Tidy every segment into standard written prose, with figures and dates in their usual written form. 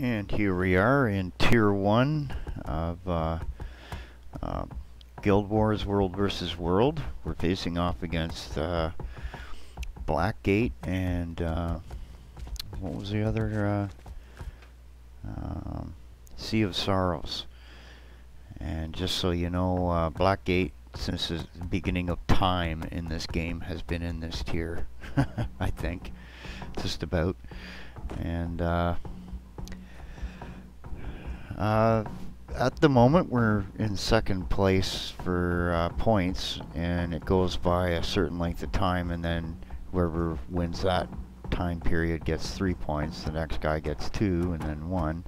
And here we are in Tier 1 of Guild Wars World vs. World. We're facing off against Blackgate and what was the other? Sea of Sorrows. And just so you know, Blackgate, since the beginning of time in this game, has been in this tier. I think. Just about. And at the moment we're in second place for points, and it goes by a certain length of time, and then whoever wins that time period gets 3 points, the next guy gets 2, and then 1.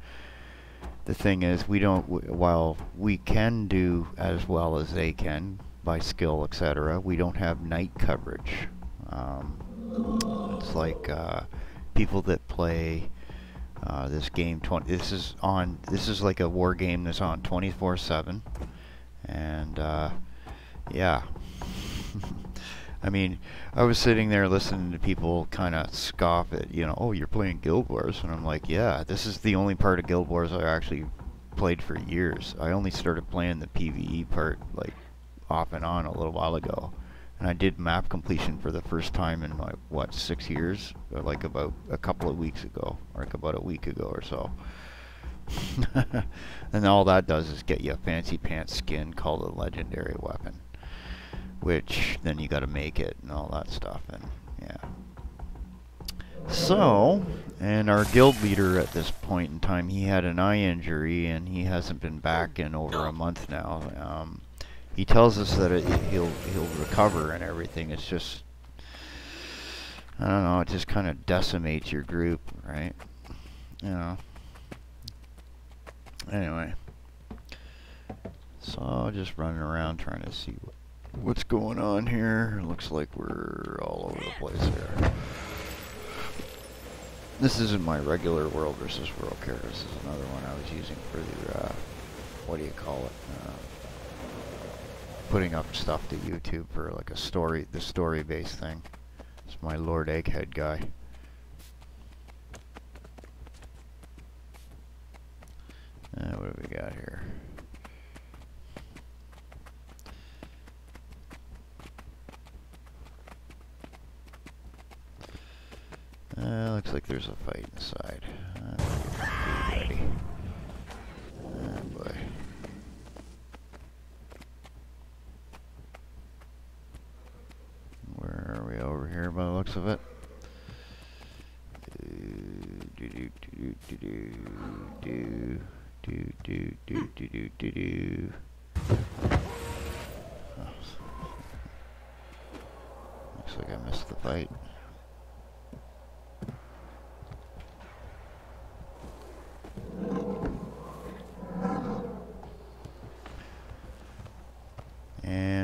The thing is, we don't, while we can do as well as they can by skill, etc., we don't have night coverage. It's like people that play this game, this is like a war game that's on 24/7, and yeah. I mean, I was sitting there listening to people kind of scoff at, you know, oh, you're playing Guild Wars, and I'm like, yeah, this is the only part of Guild Wars I actually played for years. I only started playing the PvE part like off and on a little while ago, and I did map completion for the first time in like, what, 6 years? Or like about a couple of weeks ago, or like about a week ago or so. And all that does is get you a fancy pants skin called a legendary weapon, which then you got to make it and all that stuff, and yeah. So, and our guild leader at this point in time, he had an eye injury and he hasn't been back in over a month now. He tells us that he'll recover and everything. It's just, I don't know, it just kind of decimates your group, right? You know. Anyway, so just running around trying to see what. What's going on here? Looks like we're all over the place here. This isn't my regular World versus World character. This is another one I was using for the, what do you call it? Putting up stuff to YouTube for like a story, the story-based thing. It's my Lord Egghead guy. What have we got here? Looks like there's a fight inside. Ready. Oh boy. Where are we? Over here by the looks of it. Looks like I missed the fight.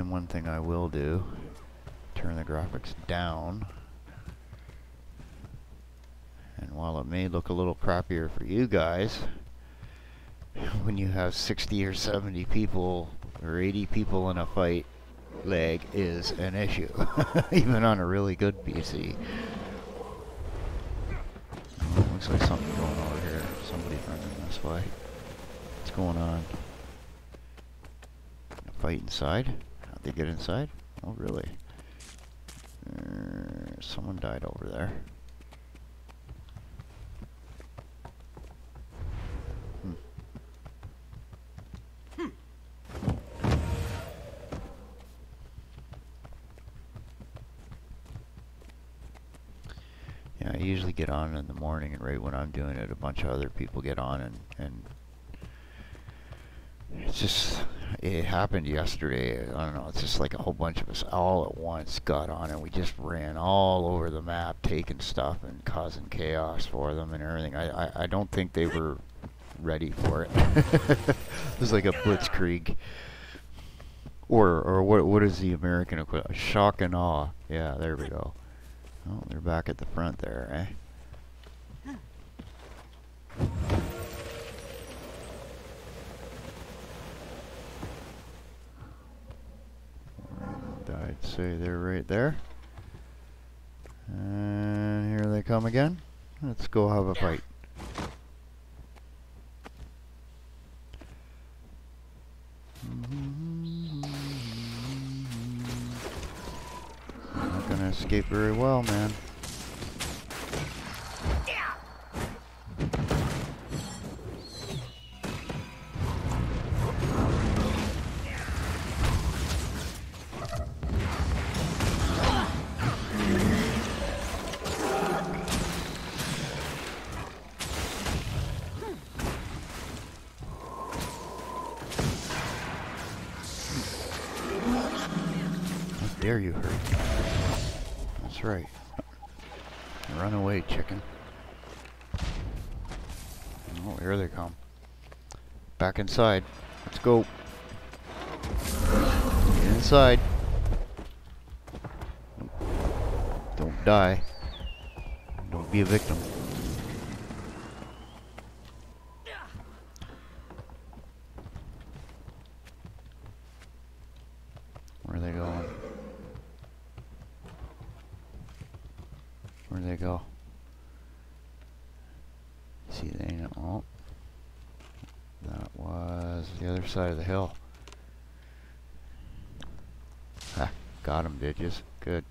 One thing I will do, turn the graphics down, and while it may look a little crappier for you guys, when you have 60 or 70 people or 80 people in a fight, lag is an issue, even on a really good PC. Oh, looks like something going over here, somebody running this way. What's going on? A fight inside? They get inside? Oh, really? Someone died over there. Yeah, I usually get on in the morning, and right when I'm doing it, a bunch of other people get on, and it's just, it happened yesterday. I don't know, it's just like a whole bunch of us all at once got on, and we just ran all over the map taking stuff and causing chaos for them and everything. I don't think they were ready for it. It was like a blitzkrieg. Or what is the American equivalent? Shock and awe. Yeah, there we go. Oh, they're back at the front there, eh? I'd say they're right there. And here they come again. Let's go have a fight. escape very well, man. Dare you hurt. That's right. Run away, chicken. Oh, here they come. Back inside. Let's go. Get inside. Don't die. Don't be a victim. Where are they going? Where'd they go? See, they ain't. Oh. That was the other side of the hill. Ha. Got him, bitches. Good.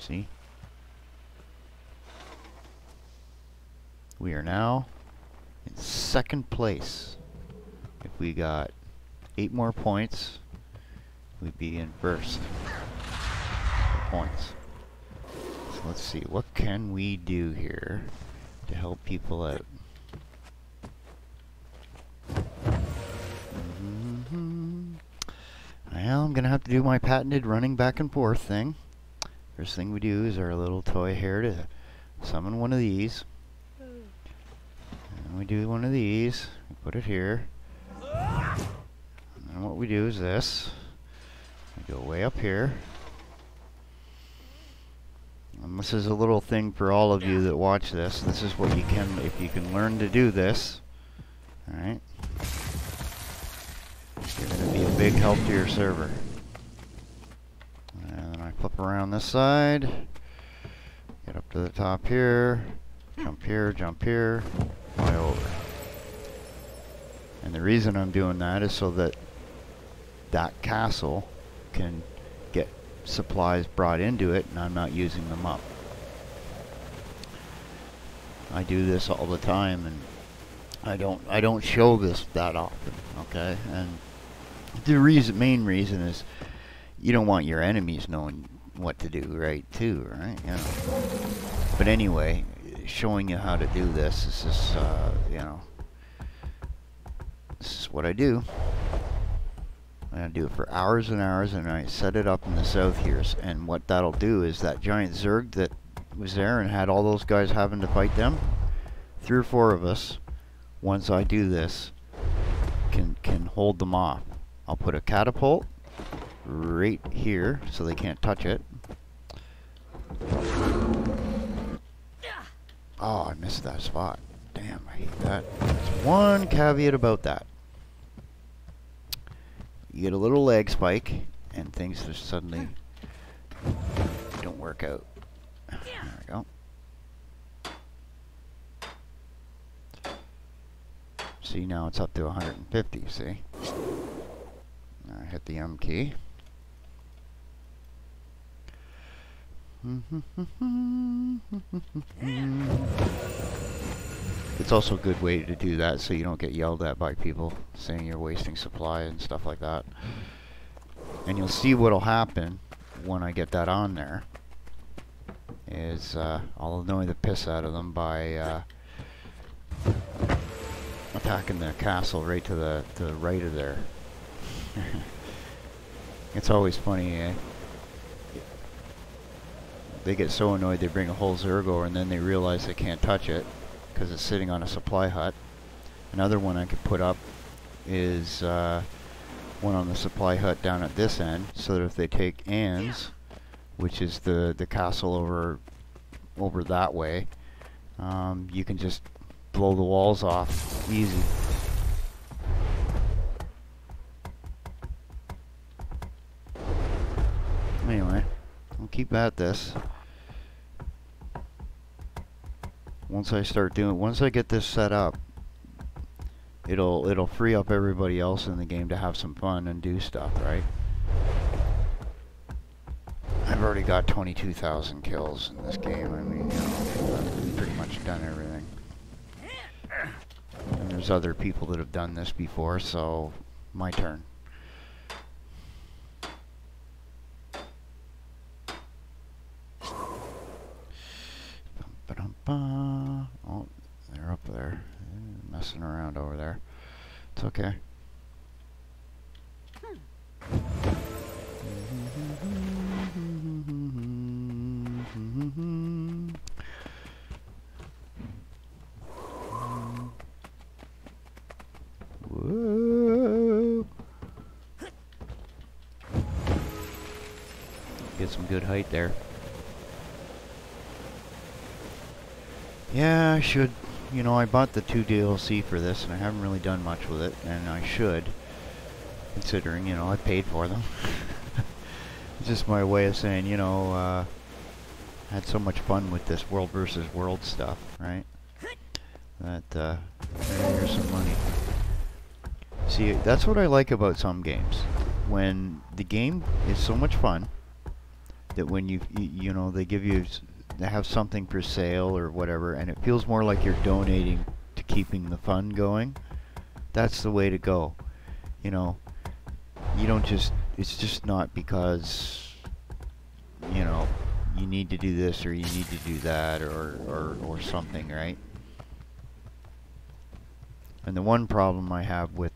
See? We are now in second place. If we got 8 more points, we'd be in first points. So let's see, what can we do here to help people out? Well, I'm gonna have to do my patented running back and forth thing. First thing we do is our little toy here to summon one of these. We do one of these, we put it here, and then what we do is this, we go way up here, and this is a little thing for all of you that watch this. This is what you can, if you can learn to do this, alright, you're going to be a big help to your server. And then I flip around this side, get up to the top here, jump here, jump here, fly over. And the reason I'm doing that is so that that castle can get supplies brought into it and I'm not using them up. I do this all the time and I don't show this that often, okay? And the reason, main reason is you don't want your enemies knowing what to do, right, too, right? Yeah. But anyway, showing you how to do this. This is, you know, this is what I do. I'm gonna do it for hours and hours, and I set it up in the south here. And what that'll do is that giant Zerg that was there and had all those guys having to fight them, 3 or 4 of us, once I do this, can hold them off. I'll put a catapult right here so they can't touch it. Oh, I missed that spot. Damn, I hate that. There's one caveat about that. You get a little lag spike, and things just suddenly don't work out. There we go. See, now it's up to 150, see? Now I hit the M key. It's also a good way to do that so you don't get yelled at by people saying you're wasting supply and stuff like that. And you'll see what'll happen when I get that on there is I'll annoy the piss out of them by attacking the castle right to the right of there. It's always funny, eh? They get so annoyed they bring a whole Zerg over and then they realize they can't touch it because it's sitting on a supply hut. Another one I could put up is one on the supply hut down at this end so that if they take Anne's, which is the castle over that way, you can just blow the walls off easy. Anyway, keep at this. Once I get this set up, it'll free up everybody else in the game to have some fun and do stuff, right? I've already got 22,000 kills in this game. I mean, you know, I've pretty much done everything. And there's other people that have done this before, so my turn. Oh, they're up there. They're messing around over there. It's okay. Whoa. Get some good height there. Yeah, I should. You know, I bought the 2 DLC for this, and I haven't really done much with it, and I should, considering, you know, I paid for them. It's just my way of saying, you know, I had so much fun with this world versus world stuff, right? That, here's some money. See, that's what I like about some games. When the game is so much fun, that when you know, they give you... They have something for sale or whatever, and it feels more like you're donating to keeping the fun going. That's the way to go. You know, you don't just, it's just not because, you know, you need to do this or you need to do that or something, right? And the one problem I have with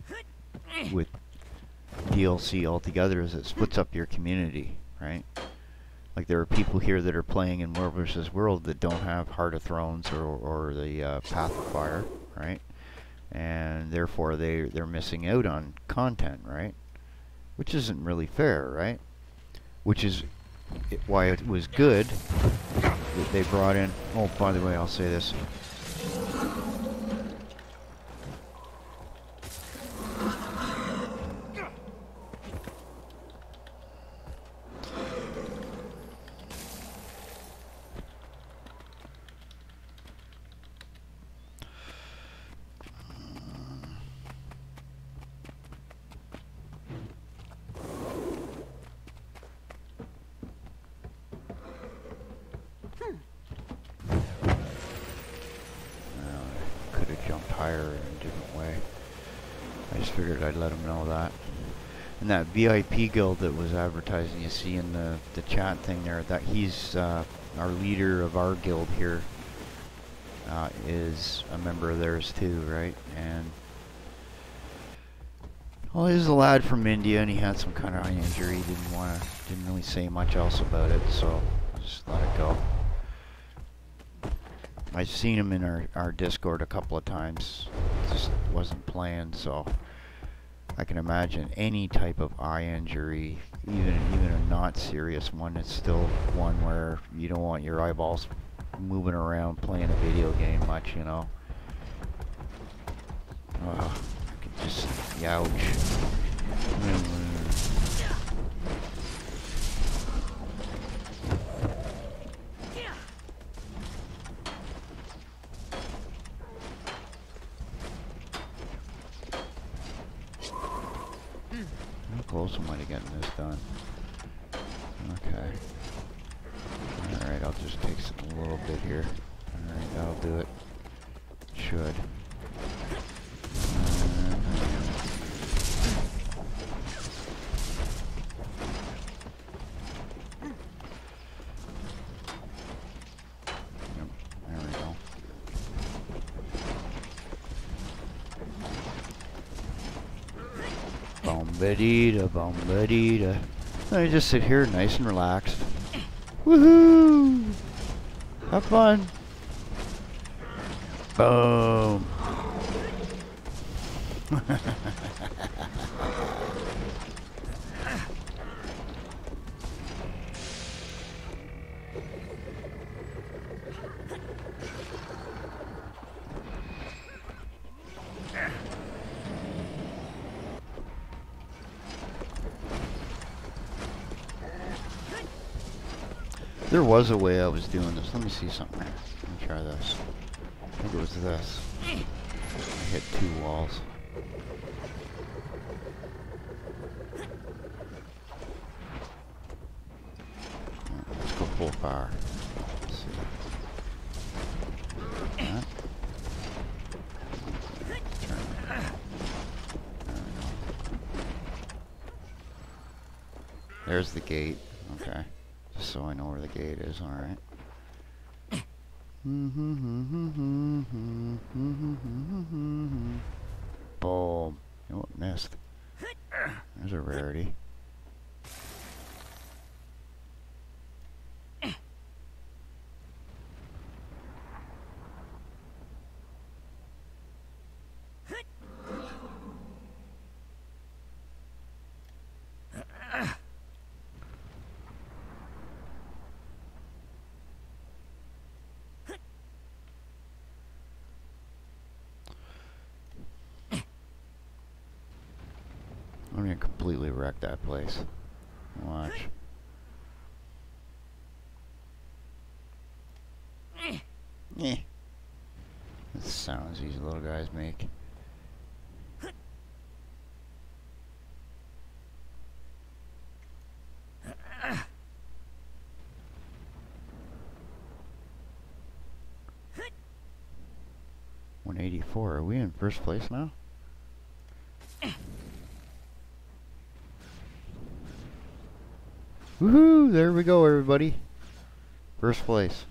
DLC altogether is it splits up your community, right? Like, there are people here that are playing in World vs. World that don't have Heart of Thrones or the Path of Fire, right? And therefore they're missing out on content, right? Which isn't really fair, right? Which is why it was good that they brought in... Oh, by the way, I'll say this. That VIP guild that was advertising, you see in the chat thing there, that he's our leader of our guild here, is a member of theirs too, right? And well, he's a lad from India, and he had some kind of eye injury. Didn't really say much else about it, so I just let it go. I've seen him in our Discord a couple of times. Just wasn't playing, so. I can imagine any type of eye injury, even a not serious one, it's still one where you don't want your eyeballs moving around playing a video game much, you know. Ugh, I could just, ouch. Close am I to getting this done? Okay. Alright, I'll just take a little bit here. Alright, that'll do it. Should. Bombadita. I just sit here nice and relaxed. Woohoo! Have fun! Boom! There was a way I was doing this. Let me see something. Let me try this. think it was this. I hit two walls. Let's go full fire. Let's see. That. Turn. There we go. There's the gate. Okay. Just so I know where the gate is, alright. Boom. Oh, it missed. There's a rarity. I'm gonna completely wreck that place. Watch. Eh. That's the sounds these little guys make. $184. Are we in first place now? Woohoo! There we go, everybody. First place.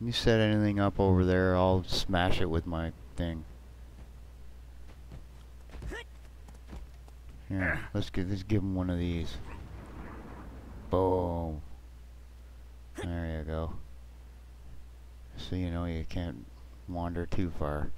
You set anything up over there, I'll smash it with my thing. Here, let's give him one of these. Boom. There you go. So you know you can't wander too far.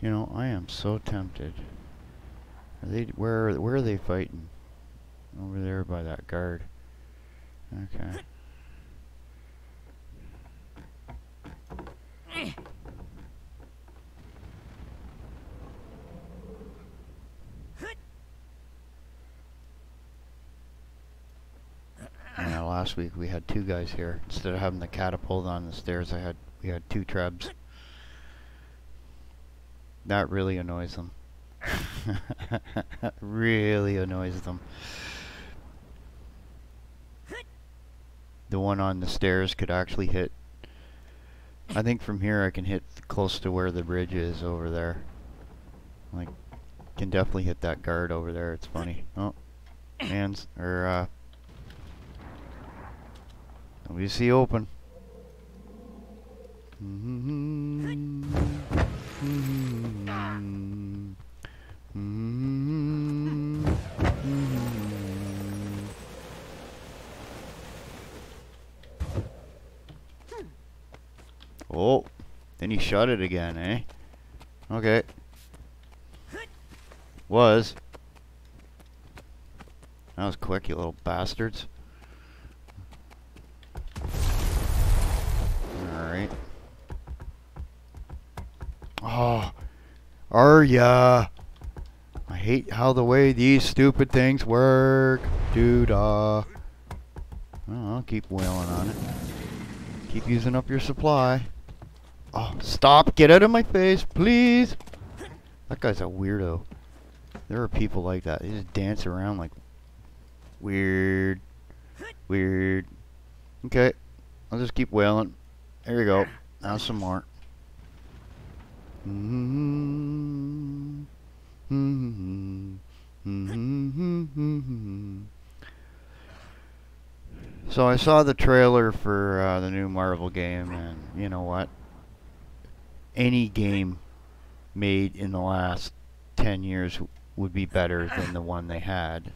You know, I am so tempted. Are they where are they fighting? Over there by that guard. Okay. Yeah, last week we had two guys here. Instead of having the catapult on the stairs, we had two trebs. That really annoys them. Really annoys them. The one on the stairs could actually hit. I think from here I can hit close to where the bridge is over there. Like, can definitely hit that guard over there. It's funny. Oh, hands or WC open. Oh, then he shut it again, eh? Okay. That was quick, you little bastards. Alright. Oh, are ya? I hate how the way these stupid things work. Doo-dah. Well, I'll keep wailing on it. Keep using up your supply. Oh, stop! Get out of my face, please! That guy's a weirdo. There are people like that. They just dance around like... Weird. Okay. I'll just keep wailing. There you go. Now some more. So I saw the trailer for the new Marvel game, and you know what? Any game made in the last 10 years would be better than the one they had.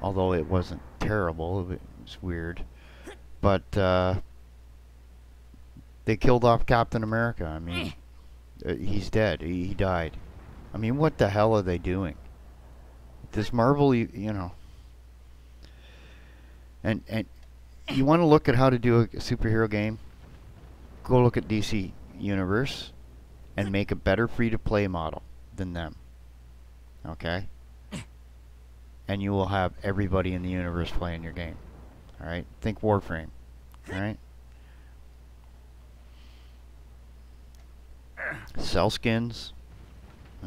Although it wasn't terrible, it was weird. But they killed off Captain America. I mean, he's dead. He died. I mean, what the hell are they doing? This Marvel, you know. And you want to look at how to do a superhero game? Go look at DC Universe and make a better free-to-play model than them. Okay? And you will have everybody in the universe playing your game. Alright? Think Warframe. Alright? Sell skins.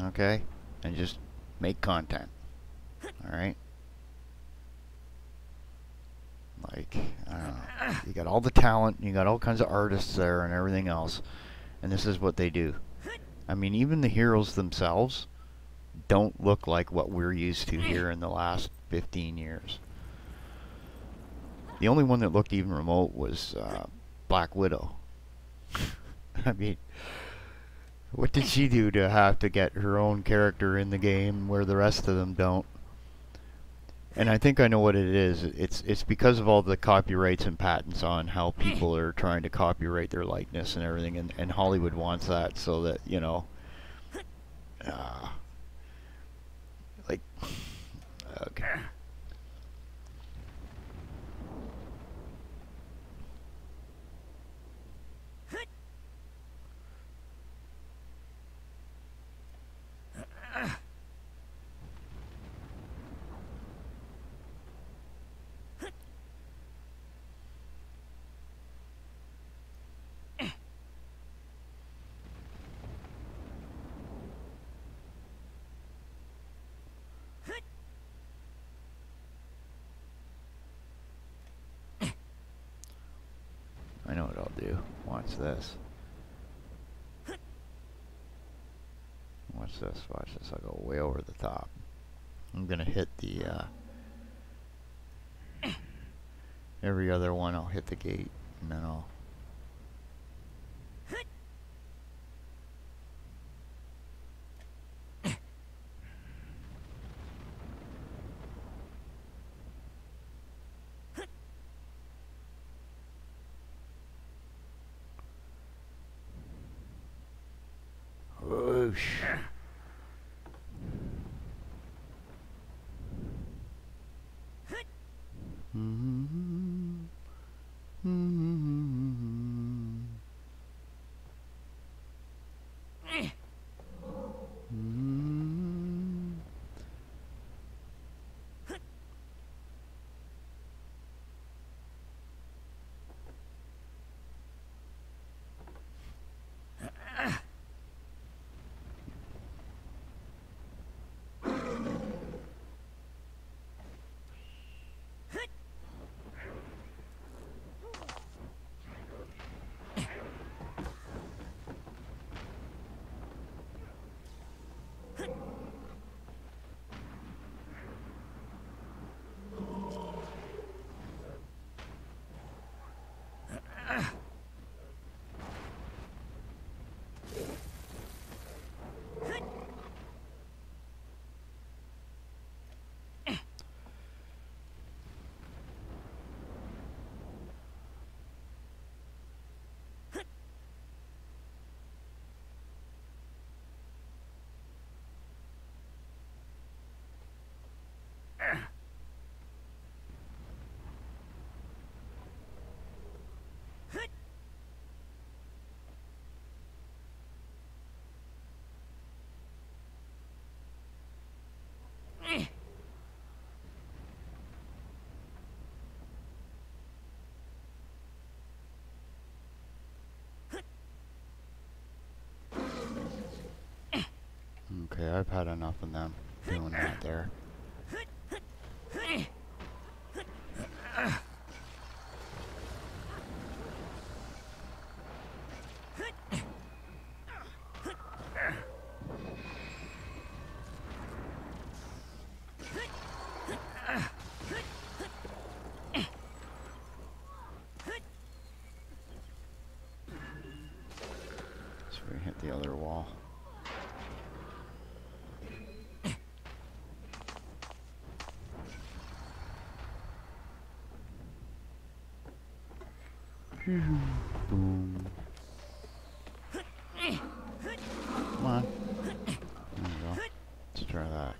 Okay? And just make content. Alright? Like, I don't know. You got all the talent, you got all kinds of artists there and everything else. And this is what they do. I mean, even the heroes themselves don't look like what we're used to here in the last 15 years. The only one that looked even remote was Black Widow. I mean, what did she do to have to get her own character in the game where the rest of them don't? And I think I know what it is. It's because of all the copyrights and patents on how people are trying to copyright their likeness and everything, and Hollywood wants that so that, you know, like, okay. I know what I'll do. Watch this. Watch this. Watch this. I'll go way over the top. I'm gonna hit the every other one. I'll hit the gate, and then I'll. Okay, I've had enough of them doing that there. Boom. Come on. There we go. Let's try that.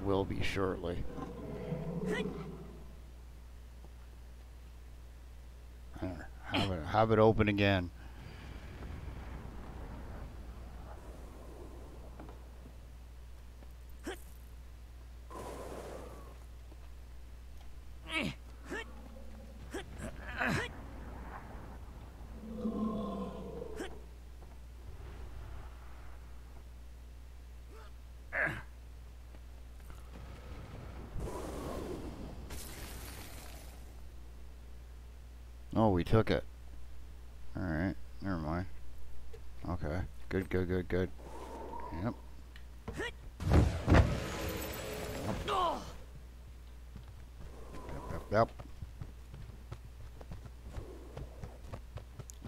It will be shortly. Have it open again. Oh, we took it. Alright, never mind. Okay, good, good, good, good. Yep. Yep.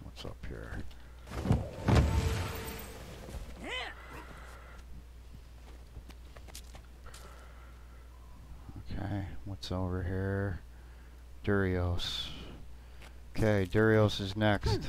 What's up here? Okay, what's over here? Durios. Okay, Durios is next.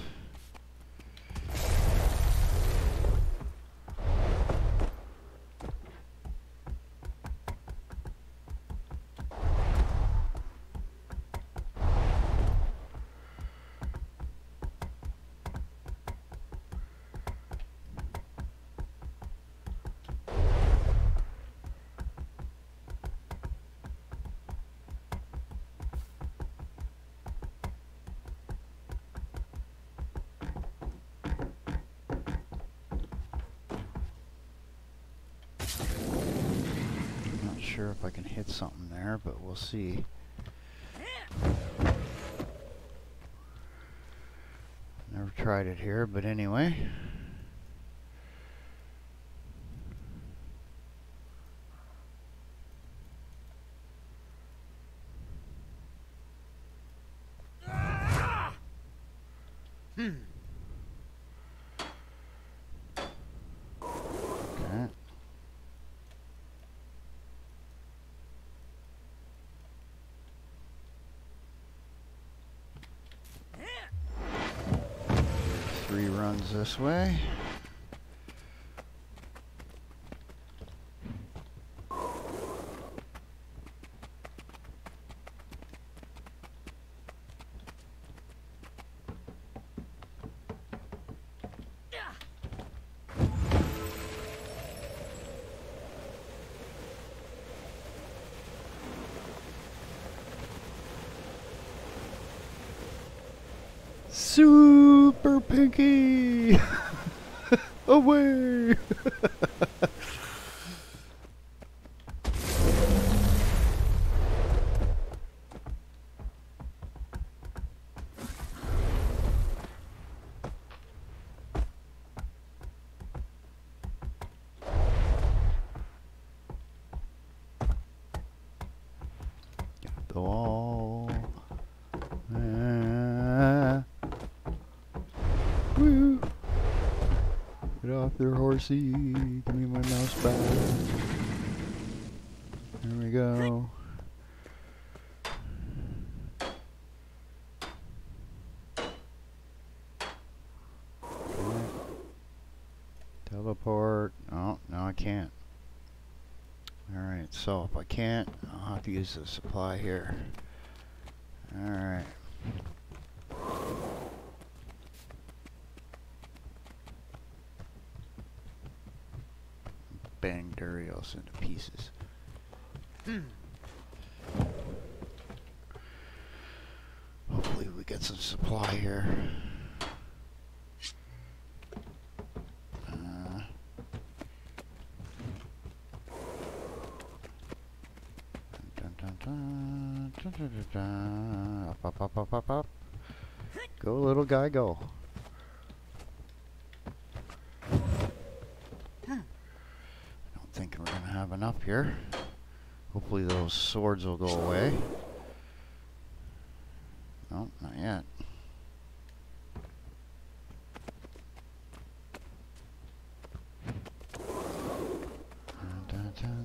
sure if I can hit something there, but we'll see. Never tried it here, but anyway. This way. Super Pinky! Away! Their horsey, give me my mouse back. There we go. Okay. Teleport. Oh, no, I can't. Alright, so if I can't, I'll have to use the supply here. Alright. Bang Durios into pieces. Hopefully we get some supply here. Up, up, up, up, up. Go, little guy, go. Up here. Hopefully those swords will go away. No, not yet.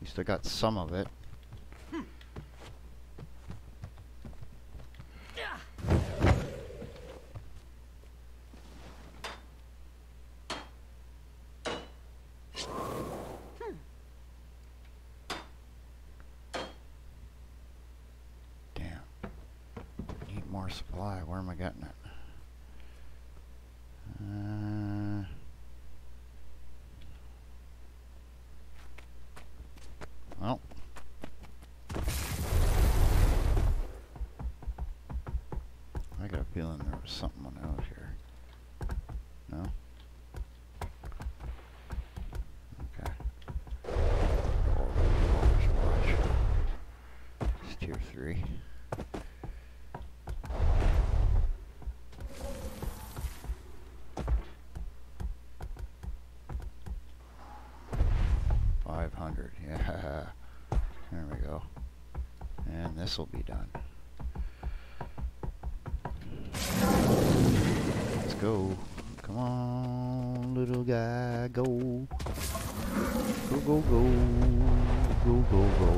least I got some of it. Supply, where am I getting it? Well, I got a feeling there was something out here. No? Okay. Watch. It's tier 3. Yeah, there we go. And this will be done. Let's go. Come on, little guy, go. Go, go, go. Go, go, go.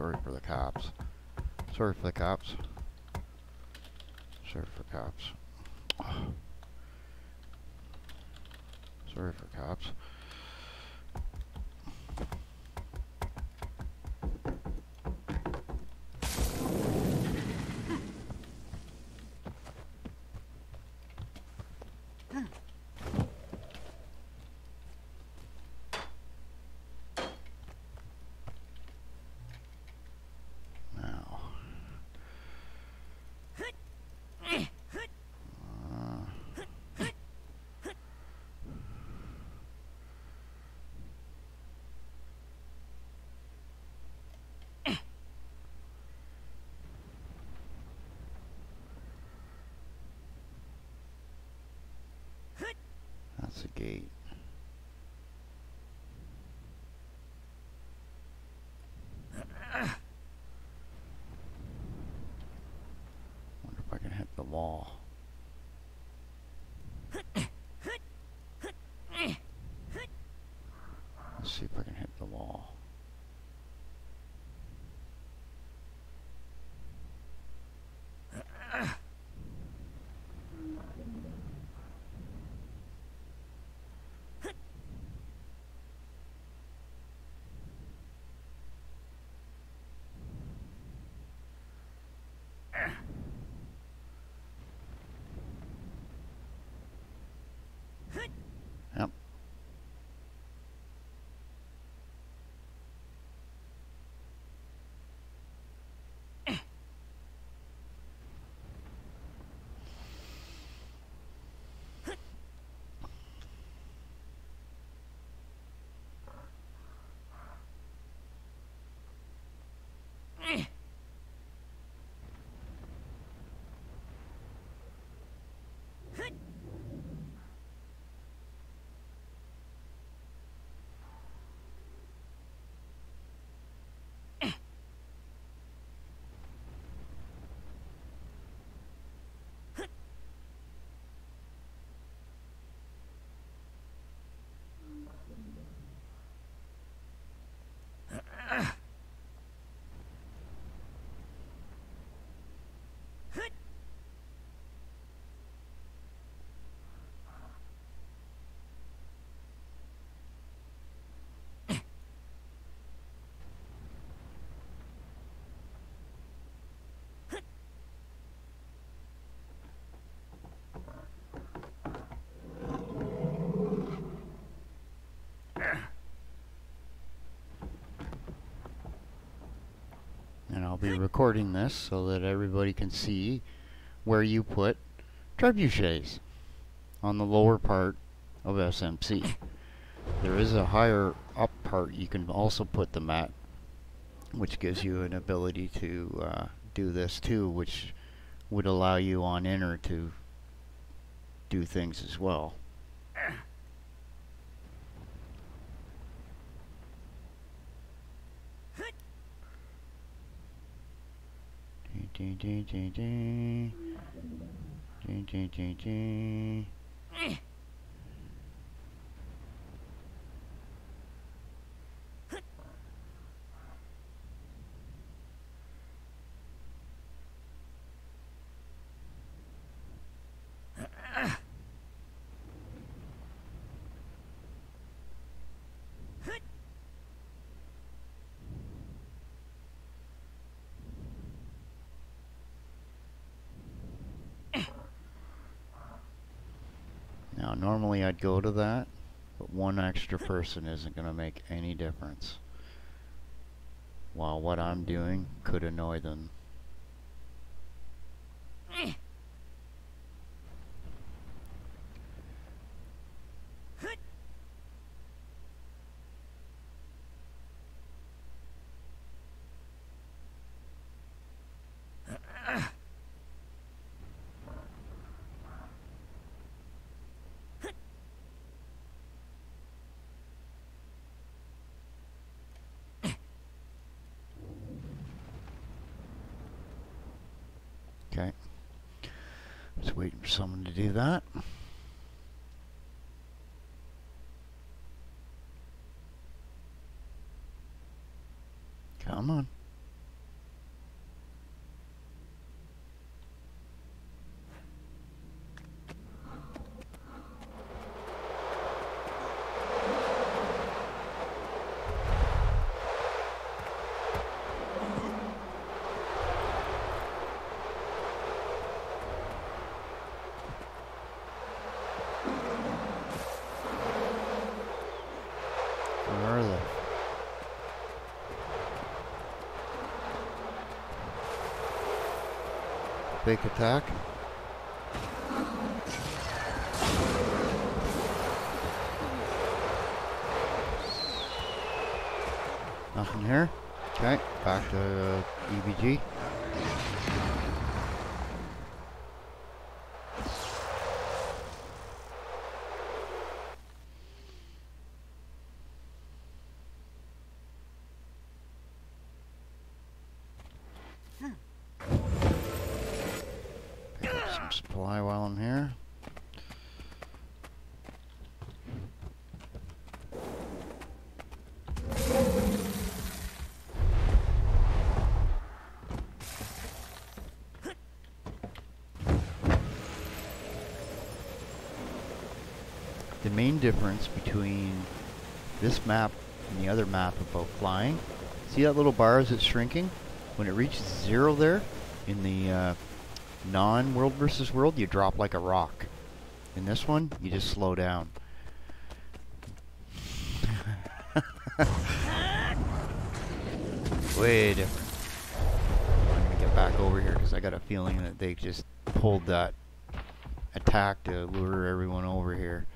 Sorry for the cops. Sorry for the cops. Sorry for cops. Sorry for cops. That's a gate. Wonder if I can hit the wall. Let's see if I can hit the wall. Be recording this so that everybody can see where you put trebuchets on the lower part of SMC. There is a higher up part you can also put them at, which gives you an ability to do this too, which would allow you on inner to do things as well. Now, normally I'd go to that, but one extra person isn't going to make any difference, while what I'm doing could annoy them. Okay, just waiting for someone to do that. Come on. Where are they? Fake attack. Nothing here. Okay, back to EBG. The main difference between this map and the other map about flying, see that little bar as it's shrinking? When it reaches zero there, in the non-world versus world, you drop like a rock. In this one, you just slow down. Way different. I'm going to get back over here because I got a feeling that they just pulled that attack to lure everyone over here.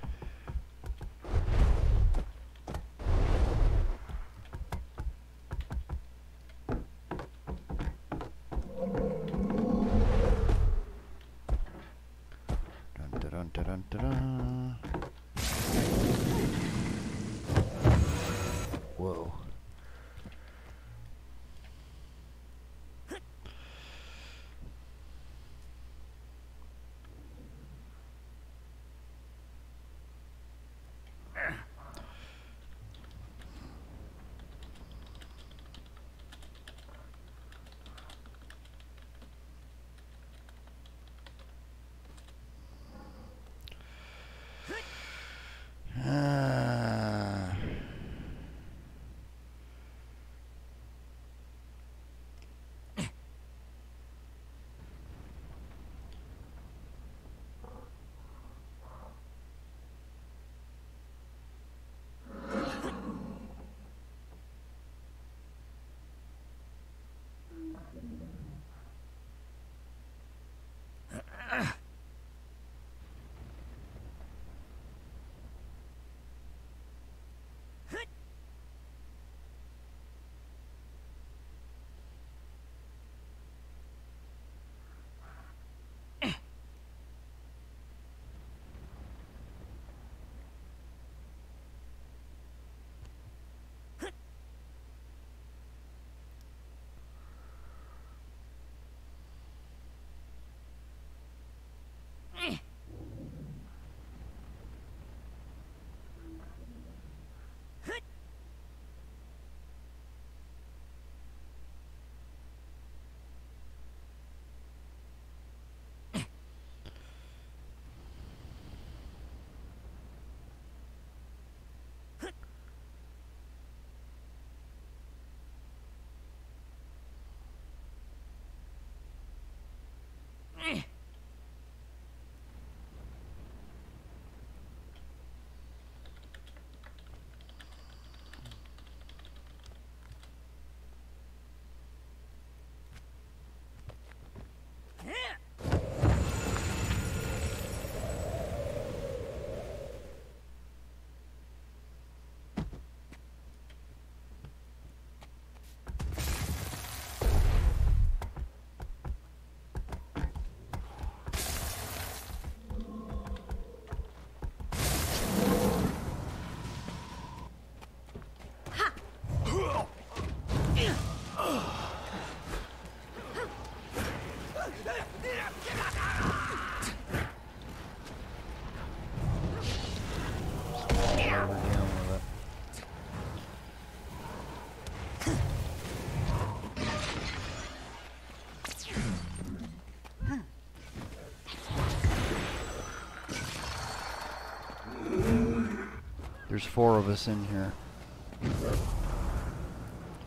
There's four of us in here.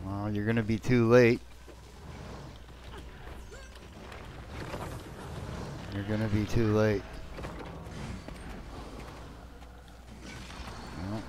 Well, you're gonna be too late. You're gonna be too late. Well.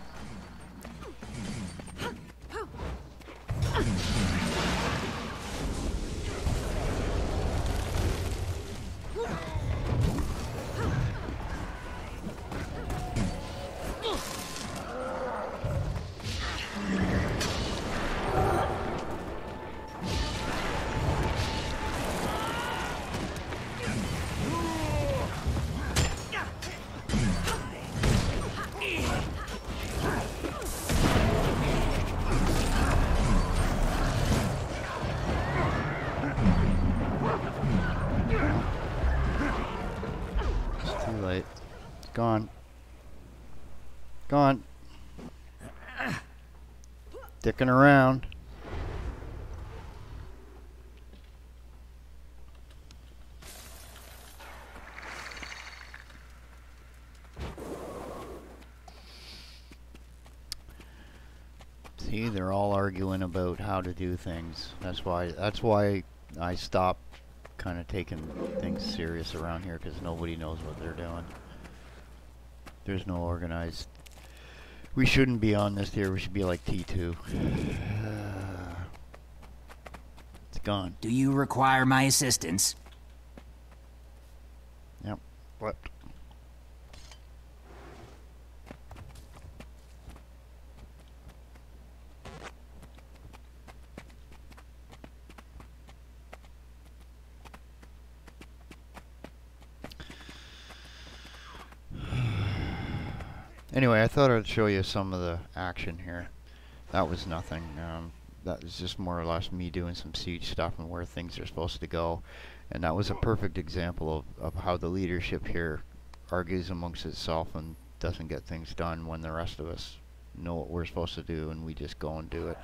Gone. Gone. Dicking around. See, they're all arguing about how to do things. That's why I stopped kind of taking things serious around here, because nobody knows what they're doing. There's no organized. We shouldn't be on this here. We should be like T2. It's gone. Do you require my assistance? Yep. What? Anyway, I thought I'd show you some of the action here. That was nothing. That was just more or less me doing some siege stuff and where things are supposed to go. And that was a perfect example of how the leadership here argues amongst itself and doesn't get things done when the rest of us know what we're supposed to do and we just go and do it.